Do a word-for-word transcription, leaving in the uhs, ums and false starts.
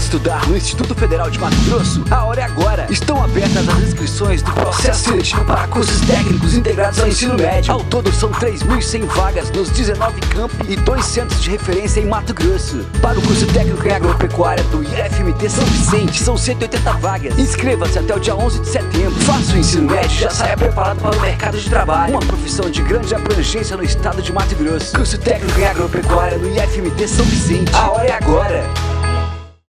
estudar no Instituto Federal de Mato Grosso? A hora é agora! Estão abertas as inscrições do Processo Seletivo para cursos técnicos integrados ao ensino médio. Ao todo são três mil e cem vagas nos dezenove campos e dois centros de referência em Mato Grosso. Para o curso Técnico em Agropecuária do I F M T São Vicente, são cento e oitenta vagas. Inscreva-se até o dia onze de setembro. Faça o ensino médio e já saia preparado para o mercado de trabalho. Uma profissão de grande abrangência no estado de Mato Grosso. Curso Técnico em Agropecuária no I F M T São Vicente. A hora é agora!